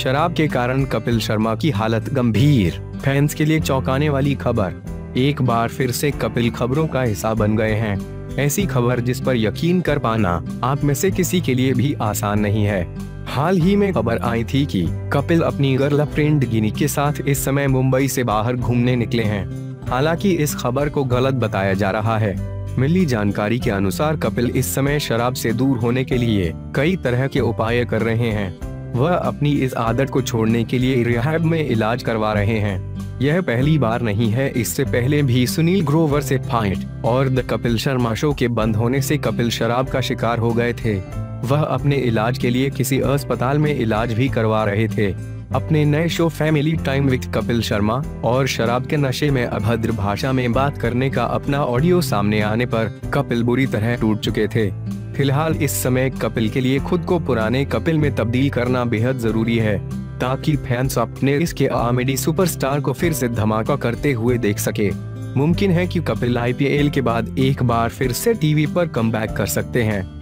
शराब के कारण कपिल शर्मा की हालत गंभीर, फैंस के लिए चौंकाने वाली खबर। एक बार फिर से कपिल खबरों का हिस्सा बन गए हैं। ऐसी खबर जिस पर यकीन कर पाना आप में से किसी के लिए भी आसान नहीं है। हाल ही में खबर आई थी कि कपिल अपनी गर्लफ्रेंड गिनी के साथ इस समय मुंबई से बाहर घूमने निकले हैं। हालांकि इस खबर को गलत बताया जा रहा है। मिली जानकारी के अनुसार कपिल इस समय शराब से दूर होने के लिए कई तरह के उपाय कर रहे हैं। वह अपनी इस आदत को छोड़ने के लिए रिहैब में इलाज करवा रहे हैं। यह पहली बार नहीं है, इससे पहले भी सुनील ग्रोवर से फाइट और द कपिल शर्मा शो के बंद होने से कपिल शराब का शिकार हो गए थे। वह अपने इलाज के लिए किसी अस्पताल में इलाज भी करवा रहे थे। अपने नए show family time with Kapil Sharma और शराब के नशे में अभद्र भाषा में बात करने का अपना ऑडियो सामने आने पर कपिल बुरी तरह टूट चुके थे। फिलहाल इस समय कपिल के लिए खुद को पुराने कपिल में तब्दील करना बेहद जरूरी है, ताकि फैंस अपने इसके कॉमेडी सुपरस्टार को फिर से धमाका करते हुए देख सके। मुमकिन है कि कपिल आईपीएल के बाद एक बार फिर से टीवी पर कमबैक कर सकते हैं।